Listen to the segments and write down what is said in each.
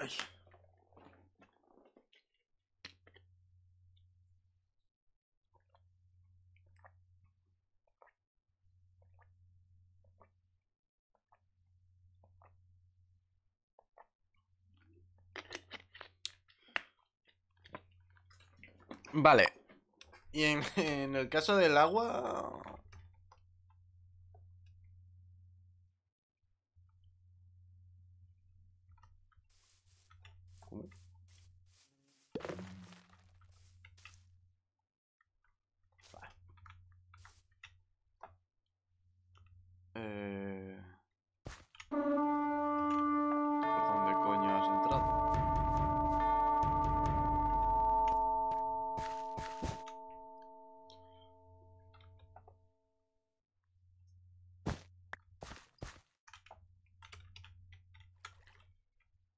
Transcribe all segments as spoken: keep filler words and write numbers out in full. Ay. Vale. Y en, en el caso del agua...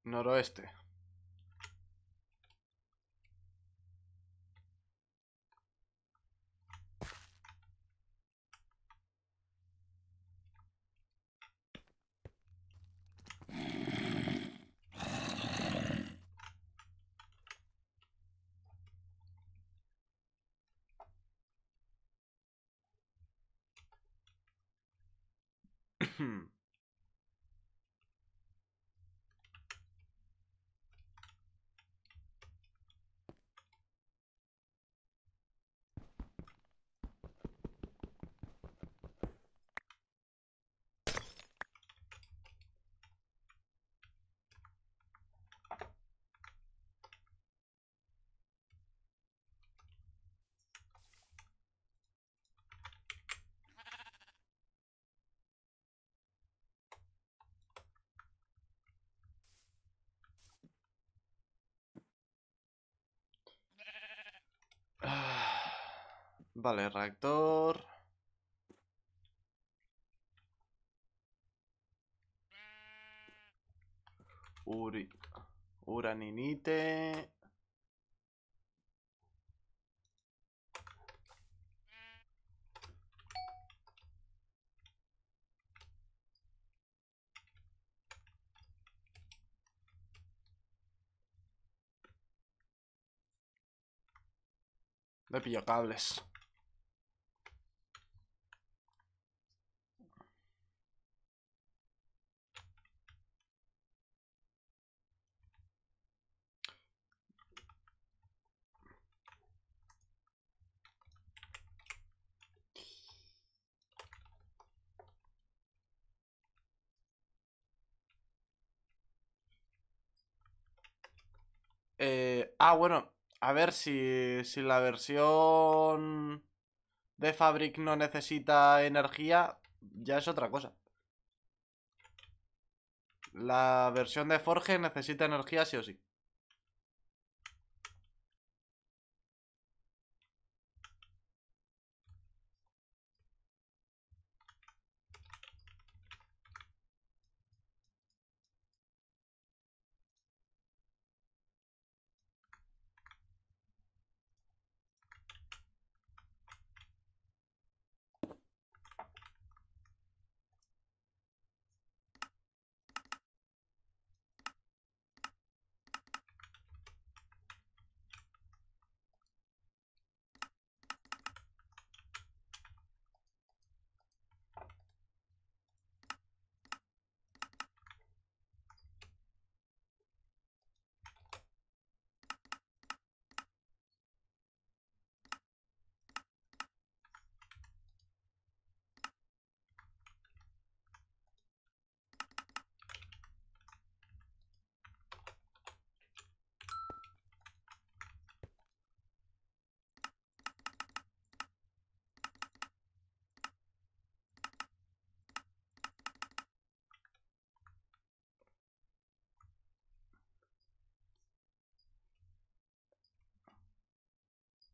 Noroeste. Vale, reactor. Uri... Uraninite. Me pillo cables. Eh, ah, bueno, a ver si, si la versión de Fabric no necesita energía, ya es otra cosa. La versión de Forge necesita energía sí o sí.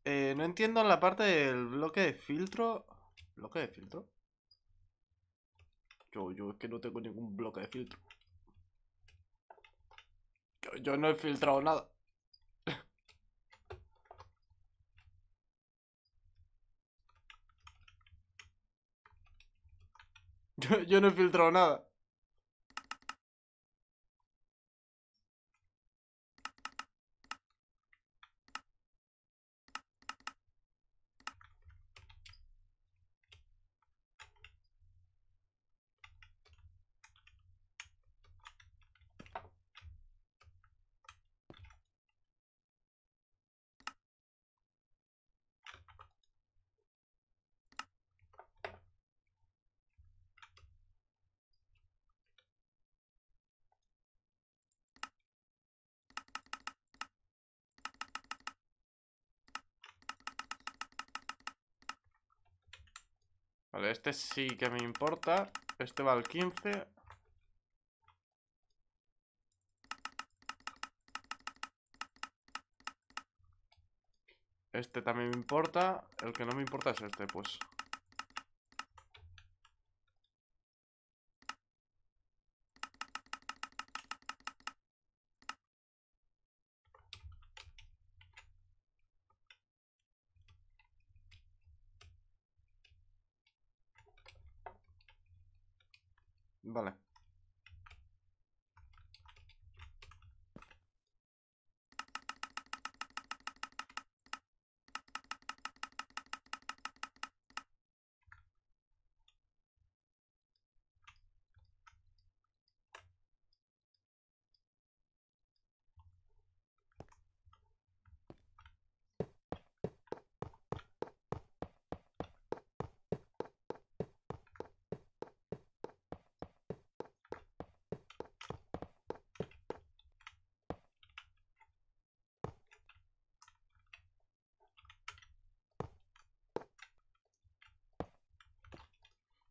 Eh, no entiendo la parte del bloque de filtro. ¿Bloque de filtro? Yo, yo es que no tengo ningún bloque de filtro. Yo, yo no he filtrado nada. Yo, yo no he filtrado nada. Vale, este sí que me importa. Este va al quince. Este también me importa. El que no me importa es este, pues. Vale.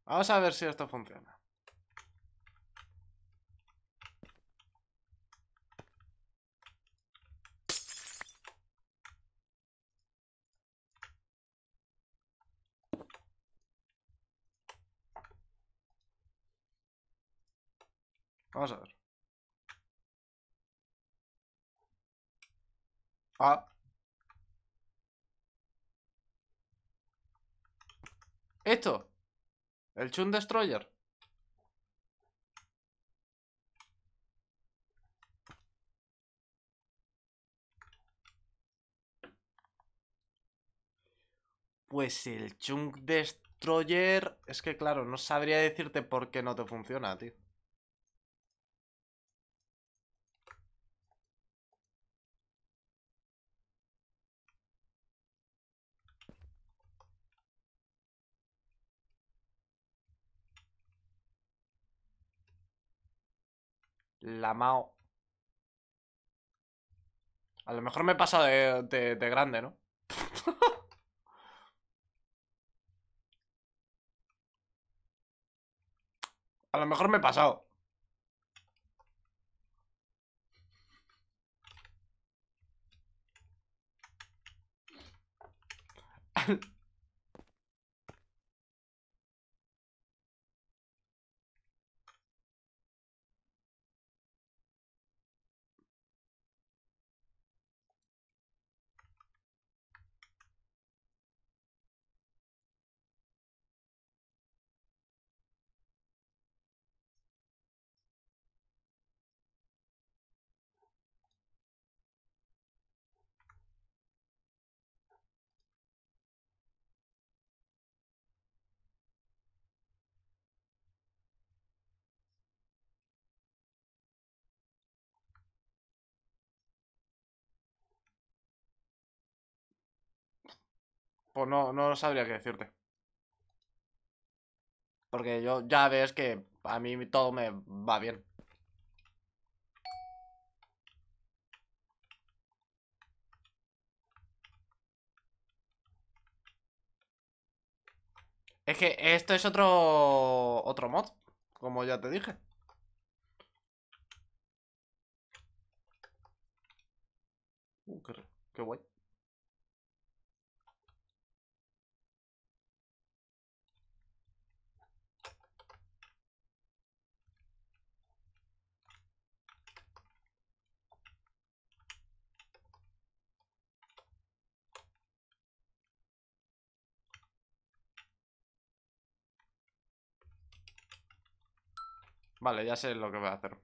Vamos a ver si esto funciona. Vamos a ver. Ah. Esto. El Chunk Destroyer. Pues el Chunk Destroyer... Es que claro, no sabría decirte por qué no te funciona, tío. La Mao. A lo mejor me he pasado de, de, de grande, ¿no? A lo mejor me he pasado. Pues no, no sabría qué decirte. Porque yo ya ves que a mí todo me va bien. Es que esto es otro, otro mod, como ya te dije. Uh, qué, qué guay. Vale, ya sé lo que voy a hacer.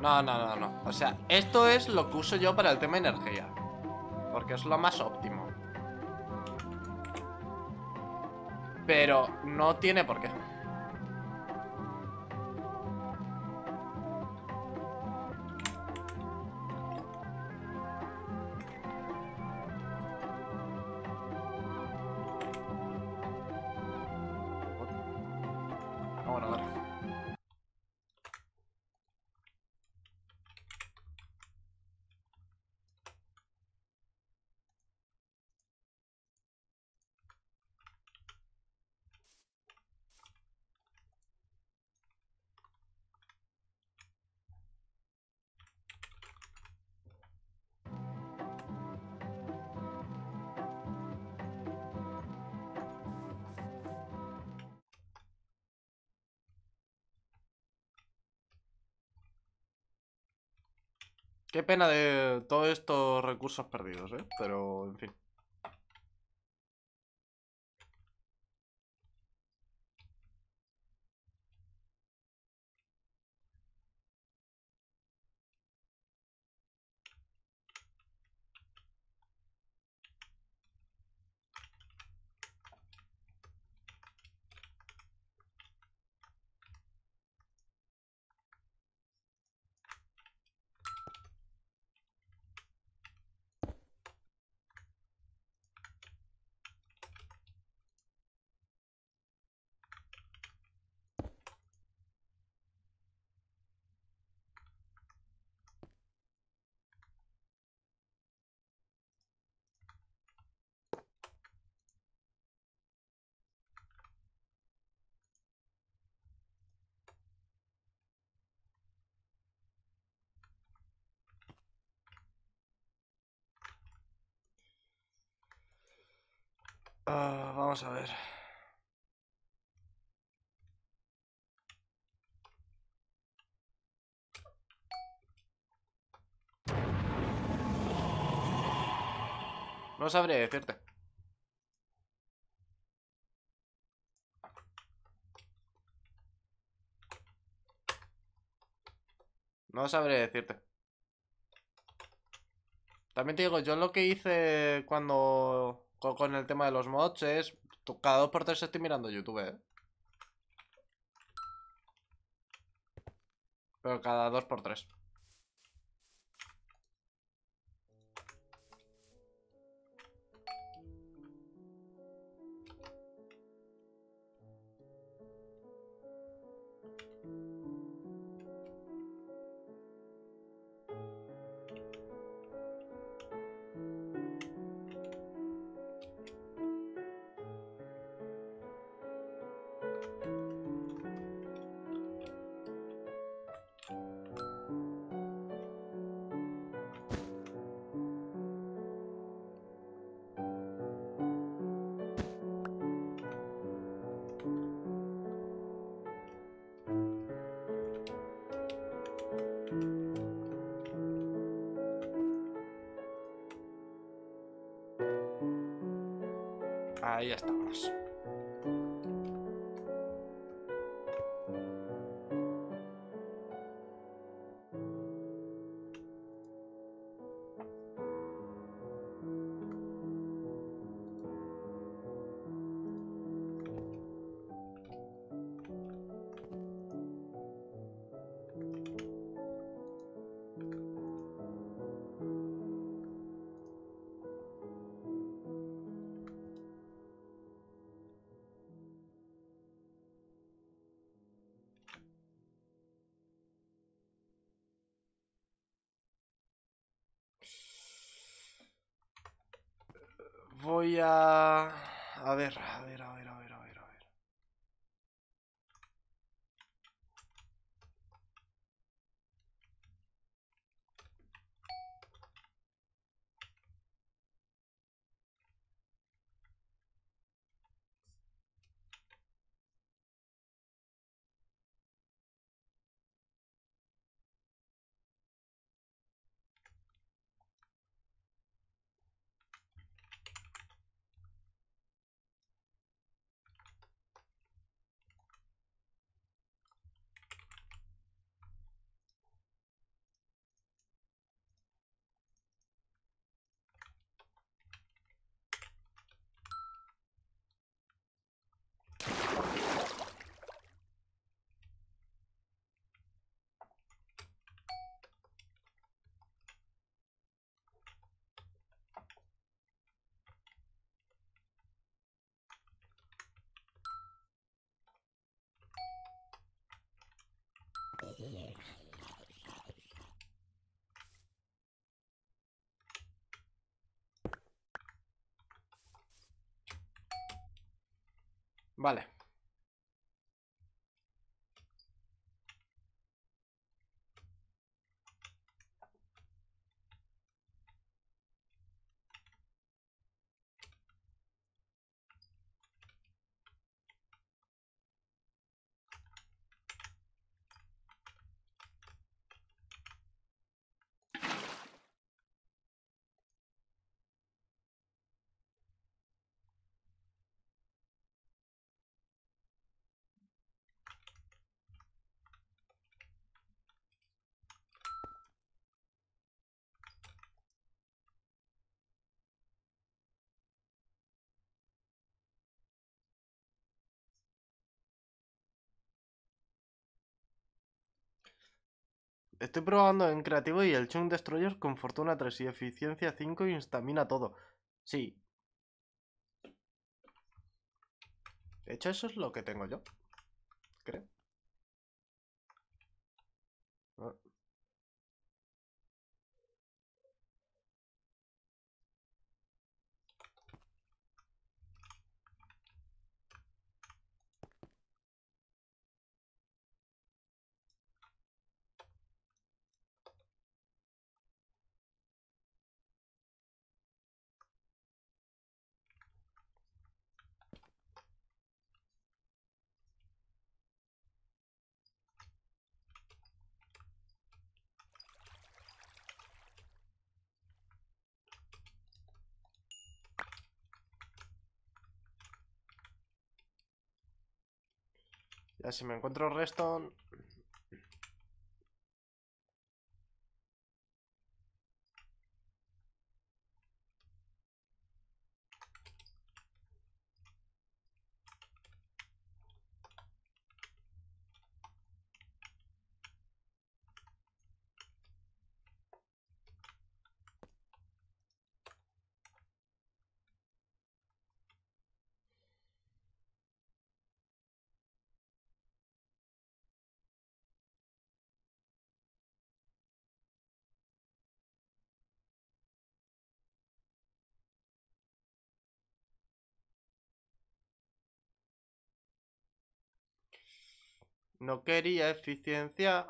No, no, no, no. O sea, esto es lo que uso yo para el tema energía. Porque es lo más óptimo. Pero no tiene por qué. Ahora, dale. Qué pena de todos estos recursos perdidos, ¿eh? Pero, en fin. Uh, vamos a ver. No sabría decirte. No sabré decirte. También te digo, yo lo que hice cuando... con el tema de los mods es... cada dos por tres estoy mirando YouTube, ¿eh? Pero cada dos por tres. Ahí estamos. Voy a... A ver, a ver, a ver, a ver, a ver, a ver. Vale. Estoy probando en creativo y el Chunk Destroyer con Fortuna tres y Eficiencia cinco y Instamina todo. Sí. De hecho, eso es lo que tengo yo. Creo. Ah. Ya si me encuentro redstone. No quería eficiencia.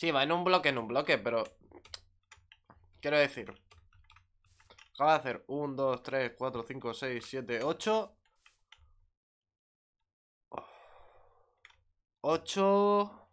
Sí, va en un bloque, en un bloque, pero... Quiero decir... Acaba de hacer uno, dos, tres, cuatro, cinco, seis, siete, ocho... ocho...